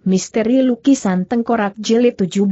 Misteri Lukisan Tengkorak Jilid 17.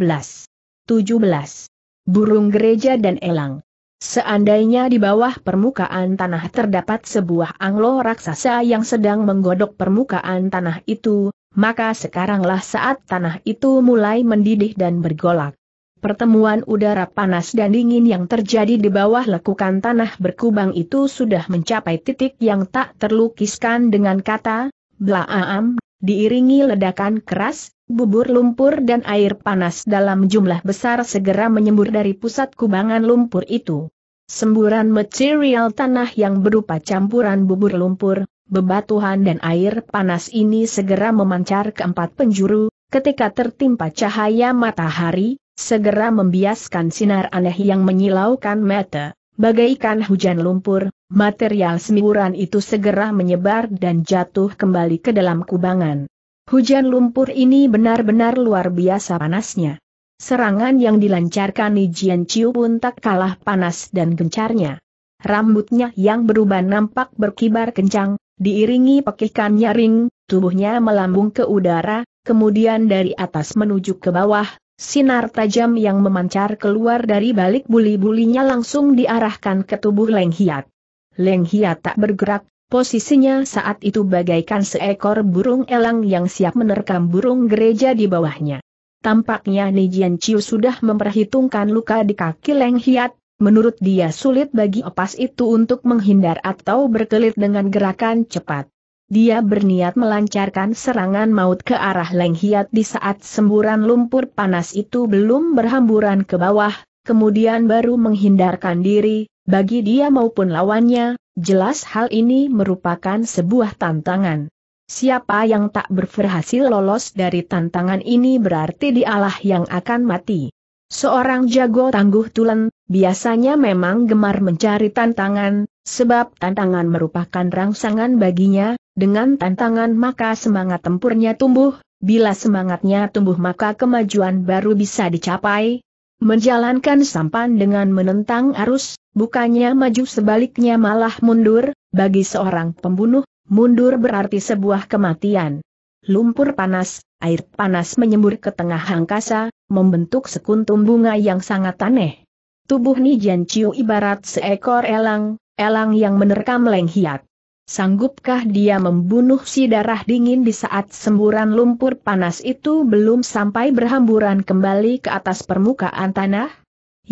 Burung Gereja dan Elang. Seandainya di bawah permukaan tanah terdapat sebuah anglo raksasa yang sedang menggodok permukaan tanah itu, maka sekaranglah saat tanah itu mulai mendidih dan bergolak. Pertemuan udara panas dan dingin yang terjadi di bawah lekukan tanah berkubang itu sudah mencapai titik yang tak terlukiskan dengan kata, "Blaam." Diiringi ledakan keras, bubur lumpur dan air panas dalam jumlah besar segera menyembur dari pusat kubangan lumpur itu. Semburan material tanah yang berupa campuran bubur lumpur, bebatuhan dan air panas ini segera memancar ke empat penjuru, ketika tertimpa cahaya matahari, segera membiaskan sinar aneh yang menyilaukan mata. Bagaikan hujan lumpur, material semburan itu segera menyebar dan jatuh kembali ke dalam kubangan. Hujan lumpur ini benar-benar luar biasa panasnya. Serangan yang dilancarkan Nie Jianqiu pun tak kalah panas dan gencarnya. Rambutnya yang berubah nampak berkibar kencang, diiringi pekikan nyaring, tubuhnya melambung ke udara, kemudian dari atas menuju ke bawah. Sinar tajam yang memancar keluar dari balik buli-bulinya langsung diarahkan ke tubuh Leng Hiat. Leng Hiat tak bergerak, posisinya saat itu bagaikan seekor burung elang yang siap menerkam burung gereja di bawahnya. Tampaknya Nie Jianqiu sudah memperhitungkan luka di kaki Leng Hiat, menurut dia sulit bagi opas itu untuk menghindar atau berkelit dengan gerakan cepat. Dia berniat melancarkan serangan maut ke arah Leng Hiat di saat semburan lumpur panas itu belum berhamburan ke bawah, kemudian baru menghindarkan diri. Bagi dia maupun lawannya, jelas hal ini merupakan sebuah tantangan. Siapa yang tak berhasil lolos dari tantangan ini berarti dialah yang akan mati. Seorang jago tangguh tulen, biasanya memang gemar mencari tantangan, sebab tantangan merupakan rangsangan baginya. Dengan tantangan maka semangat tempurnya tumbuh, bila semangatnya tumbuh maka kemajuan baru bisa dicapai. Menjalankan sampan dengan menentang arus, bukannya maju sebaliknya malah mundur, bagi seorang pembunuh, mundur berarti sebuah kematian. Lumpur panas, air panas menyembur ke tengah angkasa, membentuk sekuntum bunga yang sangat aneh. Tubuh Nie Jianqiu ibarat seekor elang yang menerkam Leng Hiat. Sanggupkah dia membunuh si darah dingin di saat semburan lumpur panas itu belum sampai berhamburan kembali ke atas permukaan tanah?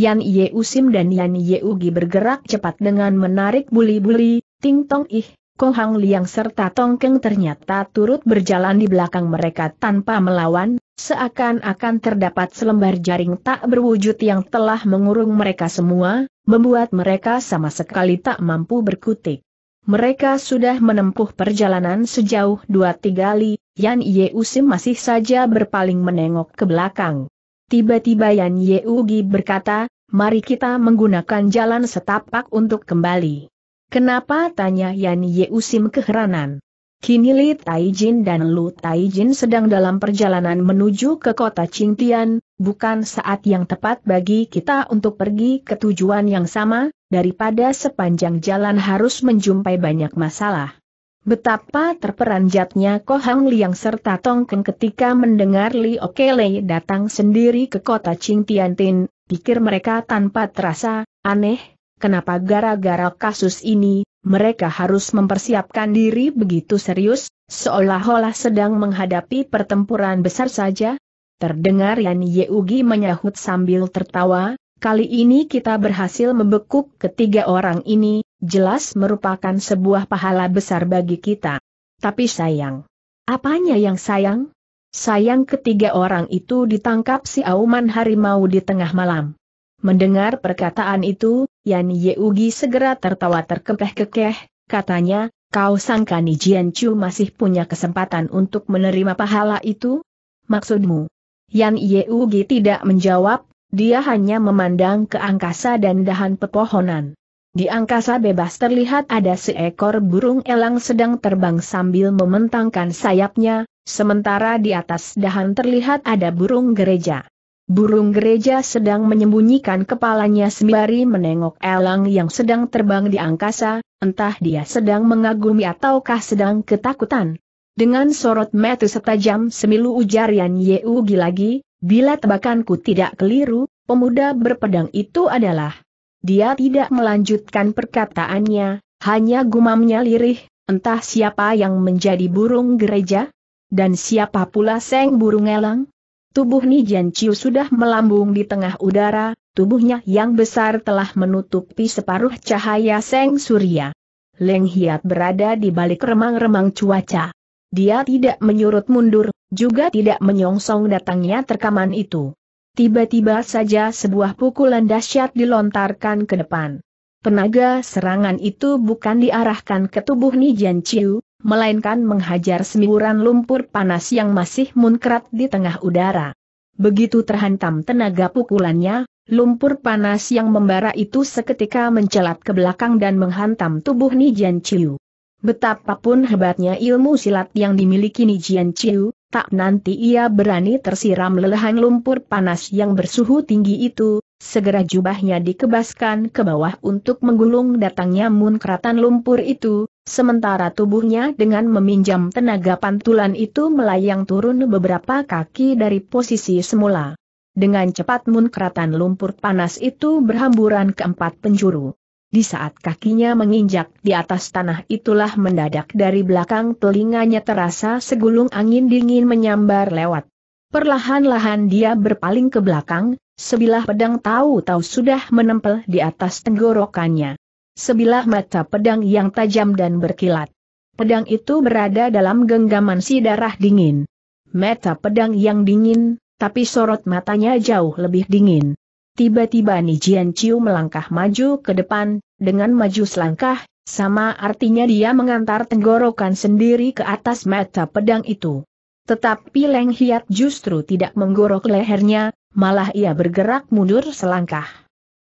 Yan Yue Usim dan Yan Yue Ugi bergerak cepat dengan menarik buli-buli, Ting Tong Ih, Kong Hang Liang serta Tongkeng ternyata turut berjalan di belakang mereka tanpa melawan, seakan-akan terdapat selembar jaring tak berwujud yang telah mengurung mereka semua, membuat mereka sama sekali tak mampu berkutik. Mereka sudah menempuh perjalanan sejauh 2-3 li, Yan Yue Usim masih saja berpaling menengok ke belakang. Tiba-tiba Yan Yue Ugi berkata, "Mari kita menggunakan jalan setapak untuk kembali." "Kenapa?" tanya Yan Yue Usim keheranan. Kini Li Taijin dan Lu Taijin sedang dalam perjalanan menuju ke kota Qingtian, bukan saat yang tepat bagi kita untuk pergi ke tujuan yang sama. Daripada sepanjang jalan harus menjumpai banyak masalah. Betapa terperanjatnya Kong Hang Liang serta Tongkeng ketika mendengar Li Okelei datang sendiri ke kota Qingtian Tin, pikir mereka tanpa terasa, aneh, kenapa gara-gara kasus ini, mereka harus mempersiapkan diri begitu serius, seolah-olah sedang menghadapi pertempuran besar saja. Terdengar Yan Yue Ugi menyahut sambil tertawa, "Kali ini kita berhasil membekuk ketiga orang ini, jelas merupakan sebuah pahala besar bagi kita. Tapi sayang." "Apanya yang sayang?" "Sayang ketiga orang itu ditangkap si auman harimau di tengah malam." Mendengar perkataan itu, Yan Yue Ugi segera tertawa terkekeh-kekeh, katanya, "Kau sangka Nie Jianqiu masih punya kesempatan untuk menerima pahala itu?" "Maksudmu?" Yan Yue Ugi tidak menjawab. Dia hanya memandang ke angkasa dan dahan pepohonan. Di angkasa bebas terlihat ada seekor burung elang sedang terbang sambil membentangkan sayapnya, sementara di atas dahan terlihat ada burung gereja. Burung gereja sedang menyembunyikan kepalanya sembari menengok elang yang sedang terbang di angkasa, entah dia sedang mengagumi ataukah sedang ketakutan. Dengan sorot mata setajam semilu ujar Yan Yue Ugi lagi, bila tebakanku tidak keliru, pemuda berpedang itu adalah. Dia tidak melanjutkan perkataannya, hanya gumamnya lirih, entah siapa yang menjadi burung gereja? Dan siapa pula seng burung elang? Tubuh Nie Jianqiu sudah melambung di tengah udara, tubuhnya yang besar telah menutupi separuh cahaya seng surya. Leng Hiat berada di balik remang-remang cuaca. Dia tidak menyurut mundur, juga tidak menyongsong datangnya terkaman itu. Tiba-tiba saja sebuah pukulan dahsyat dilontarkan ke depan. Tenaga serangan itu bukan diarahkan ke tubuh Nie Jianqiu, melainkan menghajar semburan lumpur panas yang masih munkrat di tengah udara. Begitu terhantam tenaga pukulannya, lumpur panas yang membara itu seketika mencelat ke belakang dan menghantam tubuh Nie Jianqiu. Betapapun hebatnya ilmu silat yang dimiliki Nie Jianqiu, tak nanti ia berani tersiram lelehan lumpur panas yang bersuhu tinggi itu, segera jubahnya dikebaskan ke bawah untuk menggulung datangnya munkratan lumpur itu, sementara tubuhnya dengan meminjam tenaga pantulan itu melayang turun beberapa kaki dari posisi semula. Dengan cepat munkratan lumpur panas itu berhamburan ke empat penjuru. Di saat kakinya menginjak di atas tanah itulah mendadak dari belakang telinganya terasa segulung angin dingin menyambar lewat. Perlahan-lahan dia berpaling ke belakang, sebilah pedang tahu-tahu sudah menempel di atas tenggorokannya. Sebilah mata pedang yang tajam dan berkilat. Pedang itu berada dalam genggaman si darah dingin. Mata pedang yang dingin, tapi sorot matanya jauh lebih dingin. Tiba-tiba Nie Jianqiu melangkah maju ke depan, dengan maju selangkah, sama artinya dia mengantar tenggorokan sendiri ke atas mata pedang itu. Tetapi Leng Hiat justru tidak menggorok lehernya, malah ia bergerak mundur selangkah.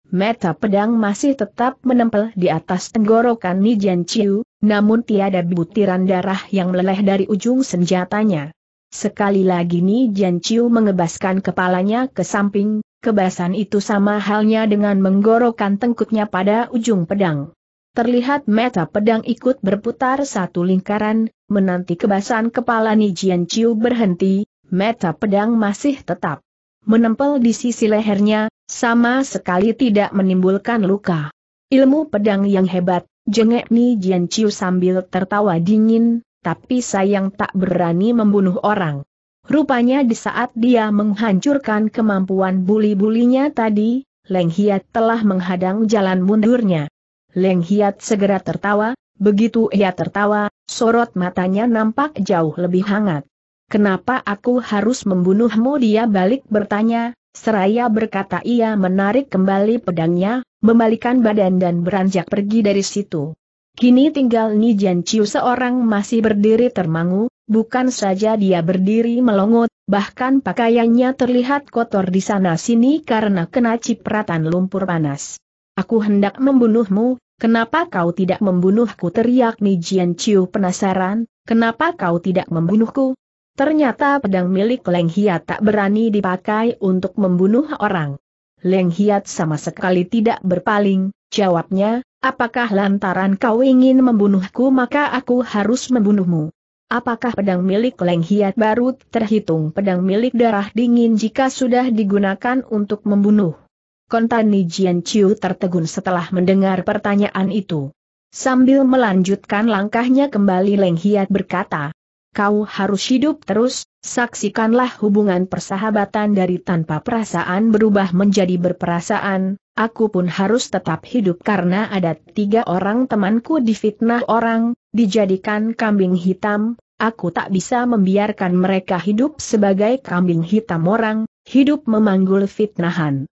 Mata pedang masih tetap menempel di atas tenggorokan Nie Jianqiu, namun tiada butiran darah yang meleleh dari ujung senjatanya. Sekali lagi Nie Jianqiu mengebaskan kepalanya ke samping. Kebasan itu sama halnya dengan menggorokkan tengkuknya pada ujung pedang. Terlihat mata pedang ikut berputar satu lingkaran, menanti kebasan kepala Nie Jianqiu berhenti, mata pedang masih tetap menempel di sisi lehernya, sama sekali tidak menimbulkan luka. Ilmu pedang yang hebat, jengek Nie Jianqiu sambil tertawa dingin, tapi sayang tak berani membunuh orang. Rupanya di saat dia menghancurkan kemampuan buli-bulinya tadi, Leng Hiat telah menghadang jalan mundurnya. Leng Hiat segera tertawa, begitu ia tertawa, sorot matanya nampak jauh lebih hangat. "Kenapa aku harus membunuhmu?" dia balik bertanya, seraya berkata ia menarik kembali pedangnya, membalikan badan dan beranjak pergi dari situ. Kini tinggal Nie Jianqiu seorang masih berdiri termangu. Bukan saja dia berdiri melongot, bahkan pakaiannya terlihat kotor di sana-sini karena kena cipratan lumpur panas. "Aku hendak membunuhmu, kenapa kau tidak membunuhku?" teriak Nie Jianqiu penasaran, "kenapa kau tidak membunuhku?" Ternyata pedang milik Leng Hiat tak berani dipakai untuk membunuh orang. Leng Hiat sama sekali tidak berpaling, jawabnya, "Apakah lantaran kau ingin membunuhku maka aku harus membunuhmu? Apakah pedang milik Leng Hiat baru terhitung pedang milik darah dingin jika sudah digunakan untuk membunuh?" Kontan Nie Jianqiu tertegun setelah mendengar pertanyaan itu. Sambil melanjutkan langkahnya kembali Leng Hiat berkata, "Kau harus hidup terus, saksikanlah hubungan persahabatan dari tanpa perasaan berubah menjadi berperasaan, aku pun harus tetap hidup karena ada tiga orang temanku difitnah orang, dijadikan kambing hitam. Aku tak bisa membiarkan mereka hidup sebagai kambing hitam orang, hidup memanggul fitnahan."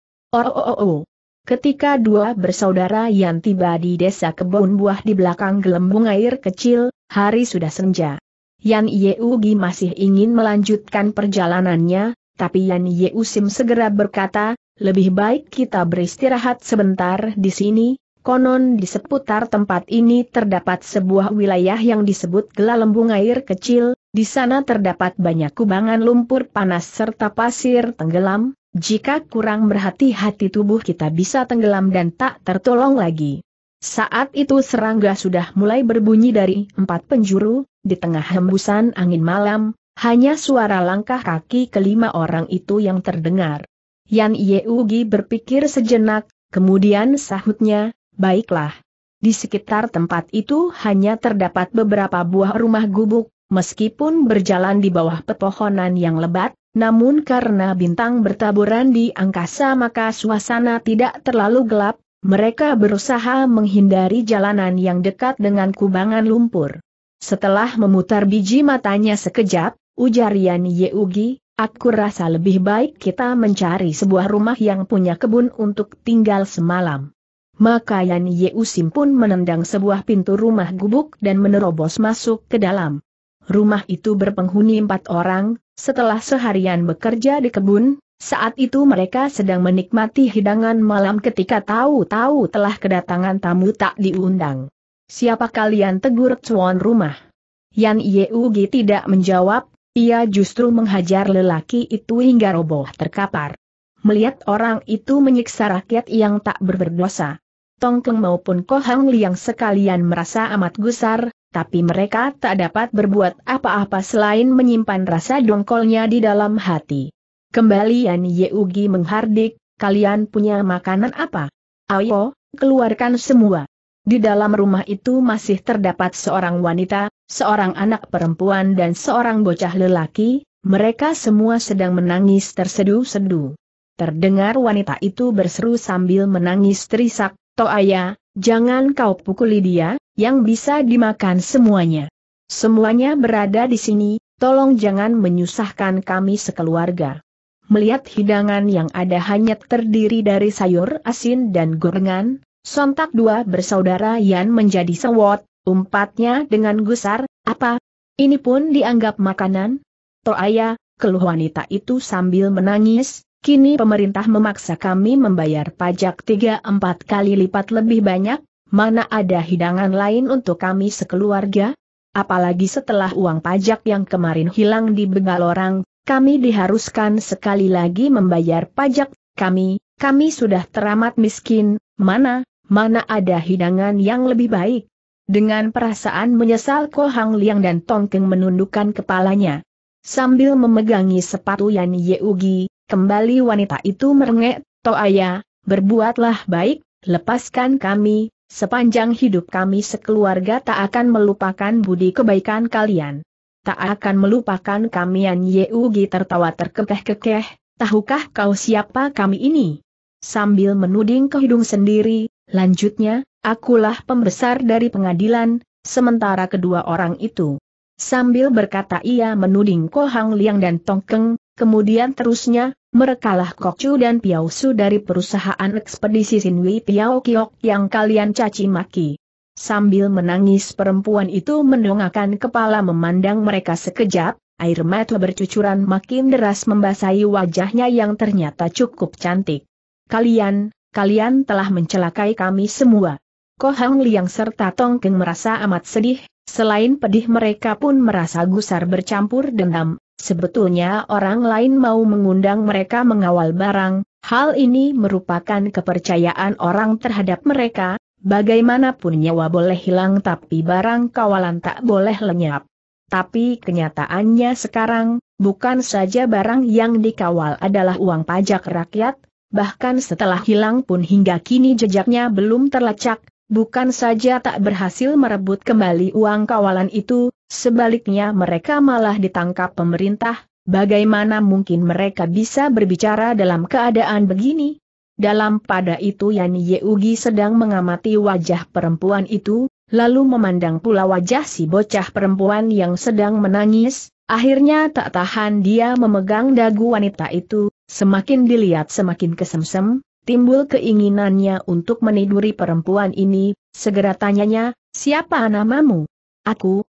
Ketika dua bersaudara yang tiba di desa kebun buah di belakang gelembung air kecil, hari sudah senja. Yan Yue Ugi masih ingin melanjutkan perjalanannya, tapi Yan Yue Usim segera berkata, "Lebih baik kita beristirahat sebentar di sini. Konon di seputar tempat ini terdapat sebuah wilayah yang disebut gelembung air kecil, di sana terdapat banyak kubangan lumpur panas serta pasir tenggelam, jika kurang berhati-hati tubuh kita bisa tenggelam dan tak tertolong lagi." Saat itu serangga sudah mulai berbunyi dari empat penjuru, di tengah hembusan angin malam, hanya suara langkah kaki kelima orang itu yang terdengar. Yan Yue Ugi berpikir sejenak, kemudian sahutnya, "Baiklah." Di sekitar tempat itu hanya terdapat beberapa buah rumah gubuk, meskipun berjalan di bawah pepohonan yang lebat, namun karena bintang bertaburan di angkasa maka suasana tidak terlalu gelap. Mereka berusaha menghindari jalanan yang dekat dengan kubangan lumpur. Setelah memutar biji matanya sekejap, ujar Yan Yue Ugi, "Aku rasa lebih baik kita mencari sebuah rumah yang punya kebun untuk tinggal semalam." Maka Yan Yue Usim pun menendang sebuah pintu rumah gubuk dan menerobos masuk ke dalam. Rumah itu berpenghuni 4 orang, setelah seharian bekerja di kebun. Saat itu mereka sedang menikmati hidangan malam ketika tahu-tahu telah kedatangan tamu tak diundang. "Siapa kalian?" tegur tuan rumah. Yan Yue Ugi tidak menjawab, ia justru menghajar lelaki itu hingga roboh terkapar. Melihat orang itu menyiksa rakyat yang tak berdosa, Tongkeng maupun Kong Hang Liang sekalian merasa amat gusar, tapi mereka tak dapat berbuat apa-apa selain menyimpan rasa dongkolnya di dalam hati. Kembali Yan Yue Ugi menghardik, "Kalian punya makanan apa? Ayo, keluarkan semua." Di dalam rumah itu masih terdapat seorang wanita, seorang anak perempuan dan seorang bocah lelaki, mereka semua sedang menangis tersedu-sedu. Terdengar wanita itu berseru sambil menangis terisak, "Toaya, jangan kau pukuli dia, yang bisa dimakan semuanya. Semuanya berada di sini, tolong jangan menyusahkan kami sekeluarga." Melihat hidangan yang ada hanya terdiri dari sayur asin dan gorengan, sontak 2 bersaudara Yan menjadi sewot, umpatnya dengan gusar, "Apa? Ini pun dianggap makanan? Toaya," keluh wanita itu sambil menangis, "kini pemerintah memaksa kami membayar pajak 3-4 kali lipat lebih banyak, mana ada hidangan lain untuk kami sekeluarga? Apalagi setelah uang pajak yang kemarin hilang dibegal orang, kami diharuskan sekali lagi membayar pajak. Kami sudah teramat miskin, mana ada hidangan yang lebih baik." Dengan perasaan menyesal Kong Hang Liang dan Tongkeng menundukkan kepalanya. Sambil memegangi sepatu Yan Yue Ugi, kembali wanita itu merengek, "Toaya, berbuatlah baik, lepaskan kami, sepanjang hidup kami sekeluarga tak akan melupakan budi kebaikan kalian. Tak akan melupakan kami." Yan Yue Ugi tertawa terkekeh-kekeh, "Tahukah kau siapa kami ini?" Sambil menuding ke hidung sendiri, lanjutnya, "Akulah pembesar dari pengadilan, sementara kedua orang itu." Sambil berkata ia menuding Kong Hang Liang dan Tongkeng, kemudian terusnya, "Merekalah Kok Chu dan Piao Su dari perusahaan ekspedisi Sinwi Piao Kiok yang kalian caci maki." Sambil menangis perempuan itu mendongakkan kepala memandang mereka sekejap, air mata bercucuran makin deras membasahi wajahnya yang ternyata cukup cantik. Kalian telah mencelakai kami semua." Kong Hang Liang serta Tongkeng merasa amat sedih, selain pedih mereka pun merasa gusar bercampur dendam, sebetulnya orang lain mau mengundang mereka mengawal barang, hal ini merupakan kepercayaan orang terhadap mereka. Bagaimanapun nyawa boleh hilang tapi barang kawalan tak boleh lenyap. Tapi kenyataannya sekarang, bukan saja barang yang dikawal adalah uang pajak rakyat, bahkan setelah hilang pun hingga kini jejaknya belum terlacak, bukan saja tak berhasil merebut kembali uang kawalan itu, sebaliknya mereka malah ditangkap pemerintah, bagaimana mungkin mereka bisa berbicara dalam keadaan begini? Dalam pada itu Yan Yue Ugi sedang mengamati wajah perempuan itu, lalu memandang pula wajah si bocah perempuan yang sedang menangis, akhirnya tak tahan dia memegang dagu wanita itu, semakin dilihat semakin kesemsem, timbul keinginannya untuk meniduri perempuan ini, segera tanyanya, "Siapa namamu?" Aku,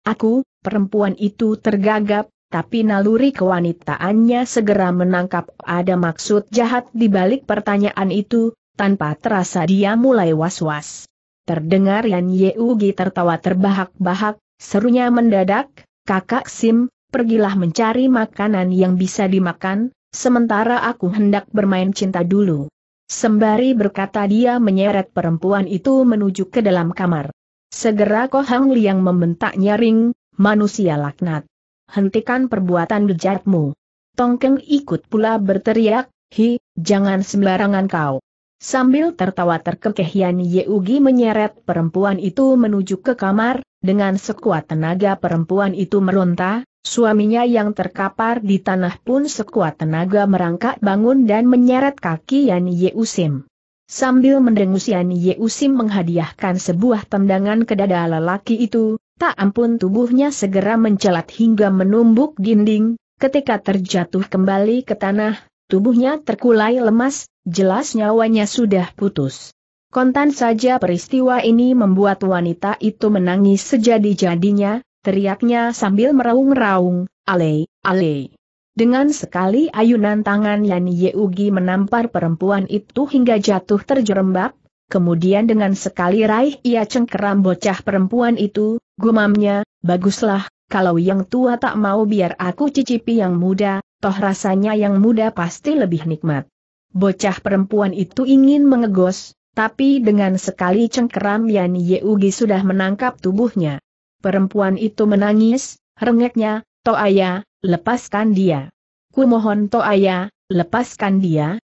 perempuan itu tergagap, tapi naluri kewanitaannya segera menangkap ada maksud jahat di balik pertanyaan itu, tanpa terasa dia mulai was-was. Terdengar Yan Yue Ugi tertawa terbahak-bahak, serunya mendadak, "Kakak Sim, pergilah mencari makanan yang bisa dimakan, sementara aku hendak bermain cinta dulu." Sembari berkata dia menyeret perempuan itu menuju ke dalam kamar. Segera Kok Hang Liang membentak nyaring, "Manusia laknat. Hentikan perbuatan bejatmu." Tongkeng ikut pula berteriak, "Hi, jangan sembarangan kau." Sambil tertawa terkekeh Yan Yue Ugi menyeret perempuan itu menuju ke kamar, dengan sekuat tenaga perempuan itu meronta, suaminya yang terkapar di tanah pun sekuat tenaga merangkak bangun dan menyeret kaki Yan Yue Usim. Sambil mendengus Yan Yue Usim menghadiahkan sebuah tendangan ke dada lelaki itu, tak ampun tubuhnya segera mencelat hingga menumbuk dinding, ketika terjatuh kembali ke tanah, tubuhnya terkulai lemas, jelas nyawanya sudah putus. Kontan saja peristiwa ini membuat wanita itu menangis sejadi-jadinya, teriaknya sambil meraung-raung, "Ale, ale." Dengan sekali ayunan tangan Yan Yue Ugi menampar perempuan itu hingga jatuh terjerembab, kemudian dengan sekali raih ia cengkeram bocah perempuan itu, gumamnya, "Baguslah, kalau yang tua tak mau biar aku cicipi yang muda. Toh rasanya yang muda pasti lebih nikmat." Bocah perempuan itu ingin mengegos, tapi dengan sekali cengkeram Yan Yue Ugi sudah menangkap tubuhnya. Perempuan itu menangis, rengeknya, "Toh ayah, lepaskan dia. Kumohon toh ayah, lepaskan dia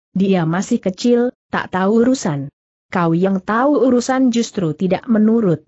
masih kecil, tak tahu urusan." "Kau yang tahu urusan justru tidak menurut."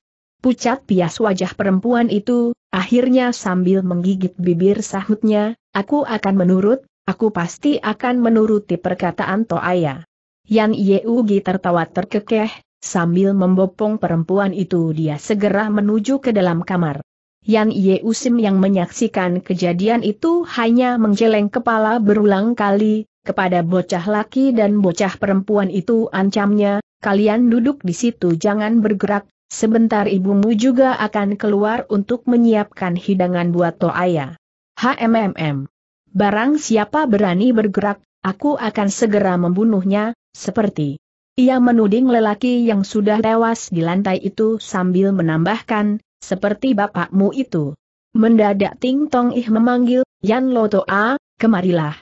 Pucat pias wajah perempuan itu, akhirnya sambil menggigit bibir sahutnya, "Aku akan menurut, aku pasti akan menuruti perkataan toh ayah." Yan Yue Ugi tertawa terkekeh, sambil membopong perempuan itu dia segera menuju ke dalam kamar. Yan Yue Usim yang menyaksikan kejadian itu hanya menggeleng kepala berulang kali, kepada bocah laki dan bocah perempuan itu ancamnya, "Kalian duduk di situ jangan bergerak, sebentar ibumu juga akan keluar untuk menyiapkan hidangan buat toh ayah." "HMMM. Barang siapa berani bergerak, aku akan segera membunuhnya," seperti ia menuding lelaki yang sudah tewas di lantai itu sambil menambahkan, "Seperti bapakmu itu." Mendadak Ting Tong Ih memanggil, "Yan Lotoa, kemarilah."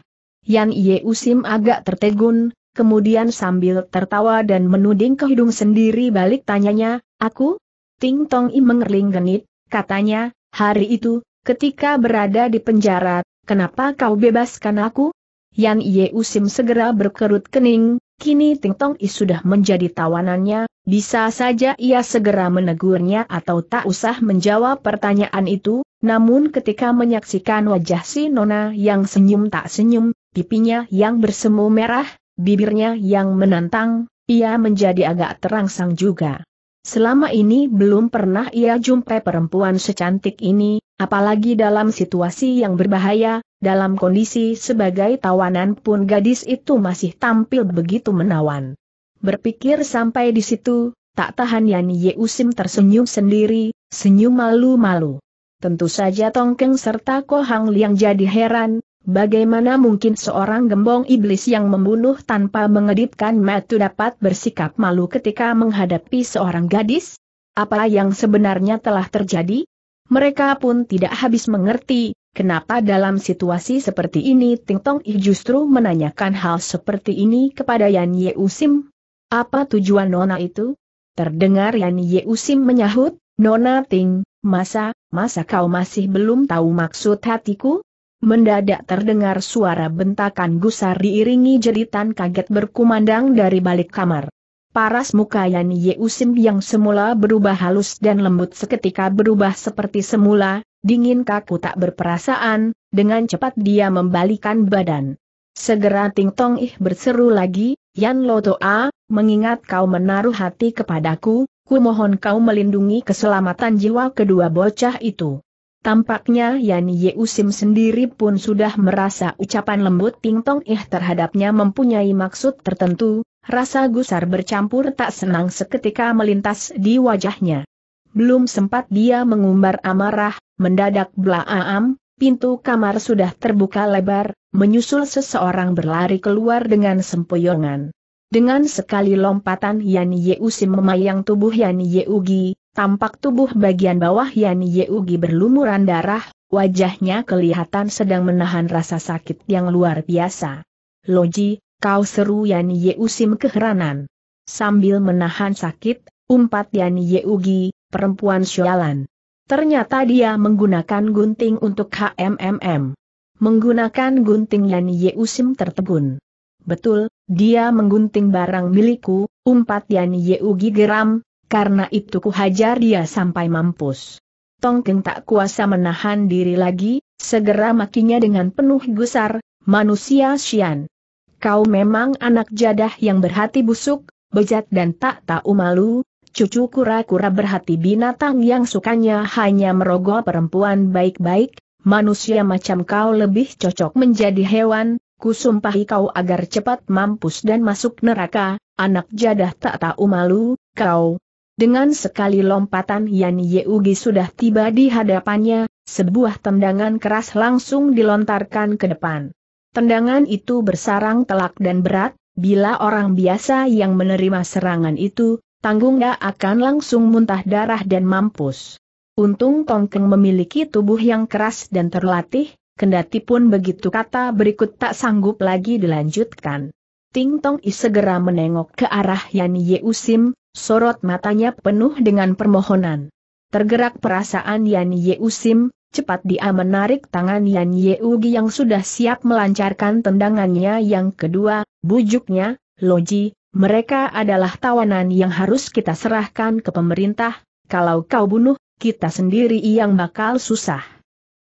Yan Yue Usim agak tertegun, kemudian sambil tertawa dan menuding ke hidung sendiri balik tanyanya, "Aku?" Ting Tong Ih mengerling genit, katanya, "Hari itu, ketika berada di penjara, kenapa kau bebaskan aku?" Yan Yue Usim segera berkerut kening, kini Ting Tong Ih sudah menjadi tawanannya, bisa saja ia segera menegurnya atau tak usah menjawab pertanyaan itu, namun ketika menyaksikan wajah si nona yang senyum tak senyum, pipinya yang bersemu merah, bibirnya yang menantang, ia menjadi agak terangsang juga. Selama ini belum pernah ia jumpai perempuan secantik ini, apalagi dalam situasi yang berbahaya, dalam kondisi sebagai tawanan pun gadis itu masih tampil begitu menawan. Berpikir sampai di situ, tak tahan Yan Yue Usim tersenyum sendiri, senyum malu-malu. Tentu saja Tongkeng serta Kok Hang Liang jadi heran, bagaimana mungkin seorang gembong iblis yang membunuh tanpa mengedipkan mata dapat bersikap malu ketika menghadapi seorang gadis? Apa yang sebenarnya telah terjadi? Mereka pun tidak habis mengerti, kenapa dalam situasi seperti ini Ting Tong Ih justru menanyakan hal seperti ini kepada Yan Yue Usim. "Apa tujuan nona itu?" Terdengar Yan Yue Usim menyahut, "Nona Ting, masa kau masih belum tahu maksud hatiku?" Mendadak terdengar suara bentakan gusar diiringi jeritan kaget berkumandang dari balik kamar. Paras muka Yan Yue Usim yang semula berubah halus dan lembut seketika berubah seperti semula, dingin kaku tak berperasaan, dengan cepat dia membalikan badan. Segera Ting Tong Ih berseru lagi, "Yan Lotoa, mengingat kau menaruh hati kepadaku, kumohon kau melindungi keselamatan jiwa kedua bocah itu." Tampaknya Yan Yue Usim sendiri pun sudah merasa ucapan lembut Ting Tong Ih terhadapnya mempunyai maksud tertentu, rasa gusar bercampur tak senang seketika melintas di wajahnya. Belum sempat dia mengumbar amarah, mendadak blaam, pintu kamar sudah terbuka lebar, menyusul seseorang berlari keluar dengan sempoyongan. Dengan sekali lompatan Yan Yue Usim memayang tubuh Yan Yue Ugi. Tampak tubuh bagian bawah Yan Yue Ugi berlumuran darah, wajahnya kelihatan sedang menahan rasa sakit yang luar biasa. "Loji, Kau, seru Yan Yue Usim keheranan. Sambil menahan sakit, umpat Yan Yue Ugi, perempuan sialan. Ternyata dia menggunakan gunting untuk HMMM. Menggunakan gunting Yan Yue Usim tertegun. Betul, dia menggunting barang milikku, umpat Yan Yue Ugi geram, karena itu ku hajar dia sampai mampus. Tongkeng tak kuasa menahan diri lagi, segera makinya dengan penuh gusar, manusia sian. Kau memang anak jadah yang berhati busuk, bejat dan tak tahu malu, cucu kura-kura berhati binatang yang sukanya hanya merogoh perempuan baik-baik, manusia macam kau lebih cocok menjadi hewan, kusumpahi kau agar cepat mampus dan masuk neraka, anak jadah tak tahu malu, kau. Dengan sekali lompatan Yan Yue Ugi sudah tiba di hadapannya, sebuah tendangan keras langsung dilontarkan ke depan. Tendangan itu bersarang telak dan berat, bila orang biasa yang menerima serangan itu, tanggung gak akan langsung muntah darah dan mampus. Untung Tongkeng memiliki tubuh yang keras dan terlatih, kendati pun begitu kata berikut tak sanggup lagi dilanjutkan. Ting Tong Ih segera menengok ke arah Yan Yue Usim. Sorot matanya penuh dengan permohonan. Tergerak perasaan Yan Yue Usim, cepat dia menarik tangan Yan Yue Ugi yang sudah siap melancarkan tendangannya yang kedua, bujuknya, Loji, mereka adalah tawanan yang harus kita serahkan ke pemerintah, kalau kau bunuh, kita sendiri yang bakal susah.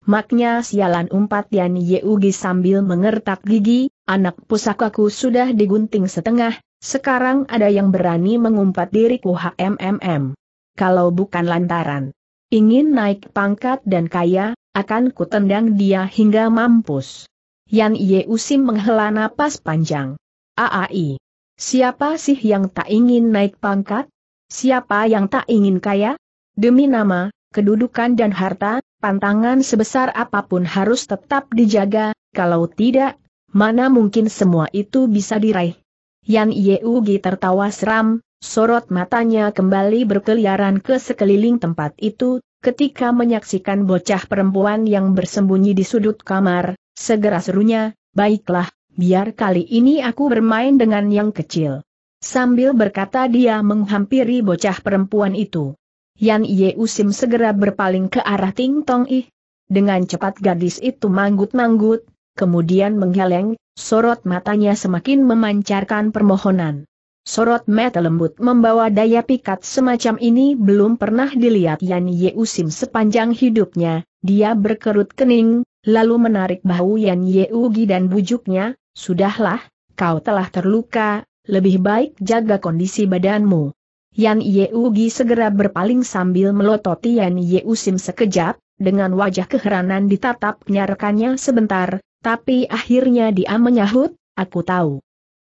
Maknya sialan, umpat Yan Yue Ugi sambil mengertak gigi, anak pusakaku sudah digunting setengah. Sekarang ada yang berani mengumpat diriku HMMM. Kalau bukan lantaran ingin naik pangkat dan kaya, akan kutendang dia hingga mampus. Yan Yue Usim menghela napas panjang. Aai, siapa sih yang tak ingin naik pangkat? Siapa yang tak ingin kaya? Demi nama, kedudukan dan harta, pantangan sebesar apapun harus tetap dijaga, kalau tidak, mana mungkin semua itu bisa diraih. Yan Yue Ugi tertawa seram, sorot matanya kembali berkeliaran ke sekeliling tempat itu, ketika menyaksikan bocah perempuan yang bersembunyi di sudut kamar, segera serunya, baiklah, biar kali ini aku bermain dengan yang kecil. Sambil berkata dia menghampiri bocah perempuan itu. Yan Yue Usim segera berpaling ke arah Ting Tong Ih. Dengan cepat gadis itu manggut-manggut, kemudian menggeleng. Sorot matanya semakin memancarkan permohonan. Sorot mata lembut membawa daya pikat semacam ini belum pernah dilihat Yan Yue Usim sepanjang hidupnya. Dia berkerut kening, lalu menarik bahu Yan Yue Ugi dan bujuknya, sudahlah, kau telah terluka, lebih baik jaga kondisi badanmu. Yan Yue Ugi segera berpaling sambil melototi Yan Yue Usim sekejap, dengan wajah keheranan ditatapnya rekannya sebentar. Tapi akhirnya dia menyahut, aku tahu.